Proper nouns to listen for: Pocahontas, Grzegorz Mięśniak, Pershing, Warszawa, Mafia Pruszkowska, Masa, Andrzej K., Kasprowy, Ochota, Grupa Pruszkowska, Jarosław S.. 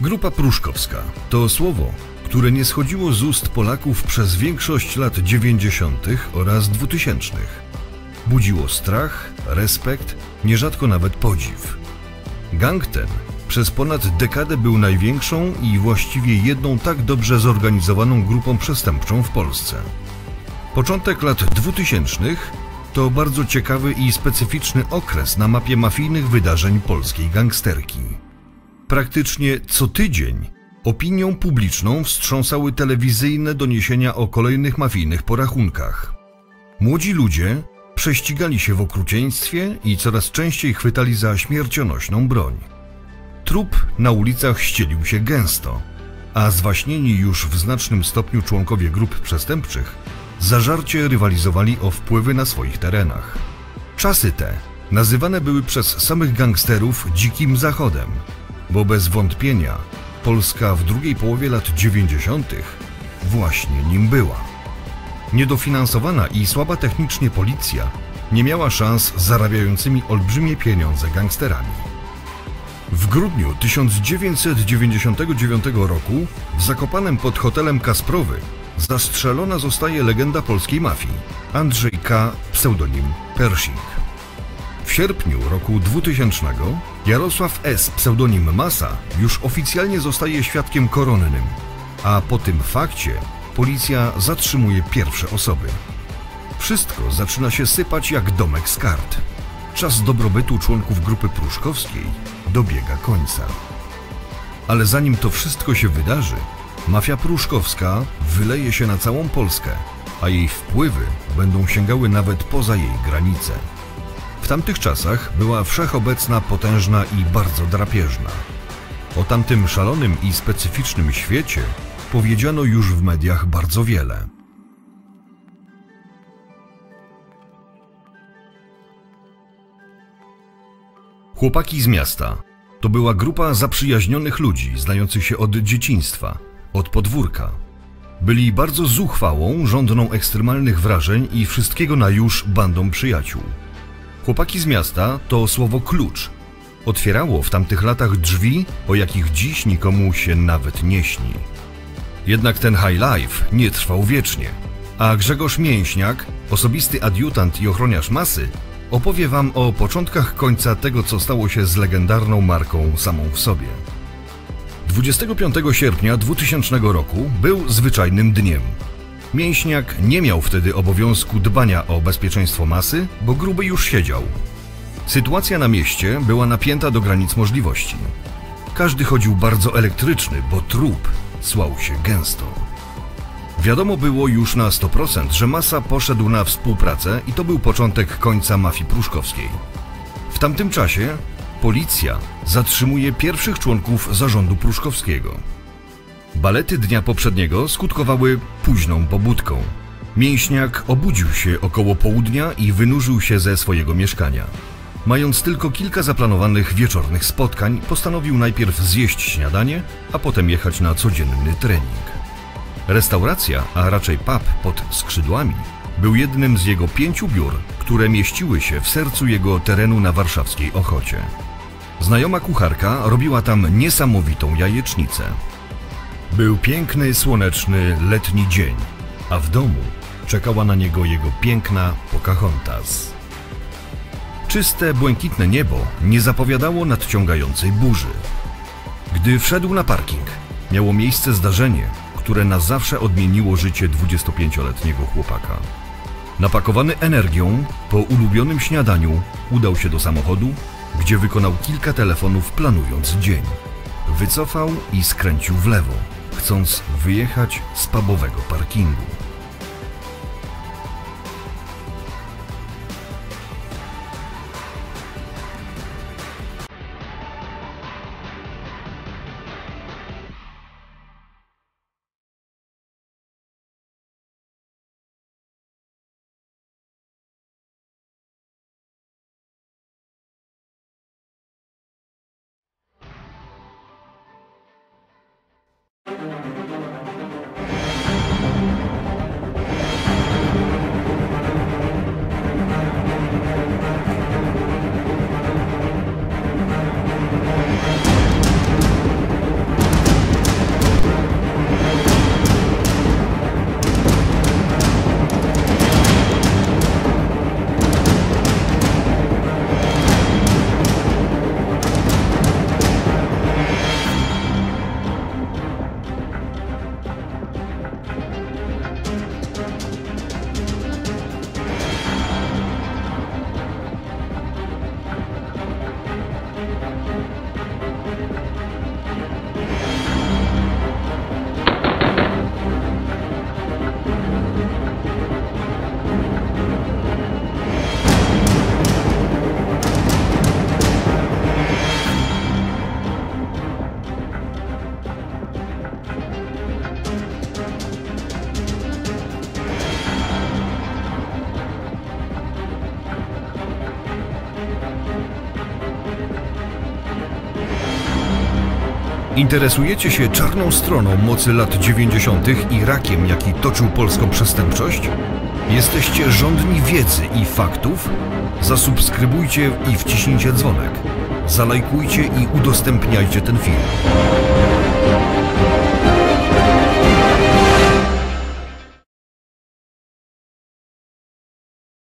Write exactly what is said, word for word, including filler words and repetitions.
Grupa Pruszkowska to słowo, które nie schodziło z ust Polaków przez większość lat dziewięćdziesiątych oraz dwutysięcznych. Budziło strach, respekt, nierzadko nawet podziw. Gang ten przez ponad dekadę był największą i właściwie jedną tak dobrze zorganizowaną grupą przestępczą w Polsce. Początek lat dwutysięcznych to bardzo ciekawy i specyficzny okres na mapie mafijnych wydarzeń polskiej gangsterki. Praktycznie co tydzień opinią publiczną wstrząsały telewizyjne doniesienia o kolejnych mafijnych porachunkach. Młodzi ludzie prześcigali się w okrucieństwie i coraz częściej chwytali za śmiercionośną broń. Trup na ulicach ścielił się gęsto, a zwaśnieni już w znacznym stopniu członkowie grup przestępczych zażarcie rywalizowali o wpływy na swoich terenach. Czasy te nazywane były przez samych gangsterów dzikim zachodem, bo bez wątpienia Polska w drugiej połowie lat dziewięćdziesiątych właśnie nim była. Niedofinansowana i słaba technicznie policja nie miała szans z zarabiającymi olbrzymie pieniądze gangsterami. W grudniu tysiąc dziewięćset dziewięćdziesiątego dziewiątego roku w Zakopanem pod hotelem Kasprowy zastrzelona zostaje legenda polskiej mafii Andrzej K., pseudonim Pershing. W sierpniu roku dwutysięcznego Jarosław S., pseudonim Masa, już oficjalnie zostaje świadkiem koronnym, a po tym fakcie policja zatrzymuje pierwsze osoby. Wszystko zaczyna się sypać jak domek z kart. Czas dobrobytu członków Grupy Pruszkowskiej dobiega końca. Ale zanim to wszystko się wydarzy, mafia pruszkowska wyleje się na całą Polskę, a jej wpływy będą sięgały nawet poza jej granice. W tamtych czasach była wszechobecna, potężna i bardzo drapieżna. O tamtym szalonym i specyficznym świecie powiedziano już w mediach bardzo wiele. Chłopaki z miasta to była grupa zaprzyjaźnionych ludzi, znających się od dzieciństwa, od podwórka. Byli bardzo zuchwałą, żądną ekstremalnych wrażeń i wszystkiego na już bandą przyjaciół. Chłopaki z miasta to słowo klucz. Otwierało w tamtych latach drzwi, o jakich dziś nikomu się nawet nie śni. Jednak ten high life nie trwał wiecznie, a Grzegorz Mięśniak, osobisty adiutant i ochroniarz Masy, opowie wam o początkach końca tego, co stało się z legendarną marką samą w sobie. dwudziestego piątego sierpnia dwutysięcznego roku był zwyczajnym dniem. Mięśniak nie miał wtedy obowiązku dbania o bezpieczeństwo Masy, bo Gruby już siedział. Sytuacja na mieście była napięta do granic możliwości. Każdy chodził bardzo elektryczny, bo trup słał się gęsto. Wiadomo było już na sto procent, że Masa poszedł na współpracę i to był początek końca mafii pruszkowskiej. W tamtym czasie policja zatrzymuje pierwszych członków zarządu pruszkowskiego. Balety dnia poprzedniego skutkowały późną pobudką. Mięśniak obudził się około południa i wynurzył się ze swojego mieszkania. Mając tylko kilka zaplanowanych wieczornych spotkań, postanowił najpierw zjeść śniadanie, a potem jechać na codzienny trening. Restauracja, a raczej pub pod Skrzydłami, był jednym z jego pięciu biur, które mieściły się w sercu jego terenu na warszawskiej Ochocie. Znajoma kucharka robiła tam niesamowitą jajecznicę. Był piękny, słoneczny, letni dzień, a w domu czekała na niego jego piękna Pocahontas. Czyste, błękitne niebo nie zapowiadało nadciągającej burzy. Gdy wszedł na parking, miało miejsce zdarzenie, które na zawsze odmieniło życie dwudziestopięcioletniego chłopaka. Napakowany energią, po ulubionym śniadaniu udał się do samochodu, gdzie wykonał kilka telefonów, planując dzień. Wycofał i skręcił w lewo, chcąc wyjechać z pubowego parkingu. Interesujecie się czarną stroną mocy lat dziewięćdziesiątych i rakiem, jaki toczył polską przestępczość? Jesteście żądni wiedzy i faktów? Zasubskrybujcie i wciśnijcie dzwonek. Zalajkujcie i udostępniajcie ten film.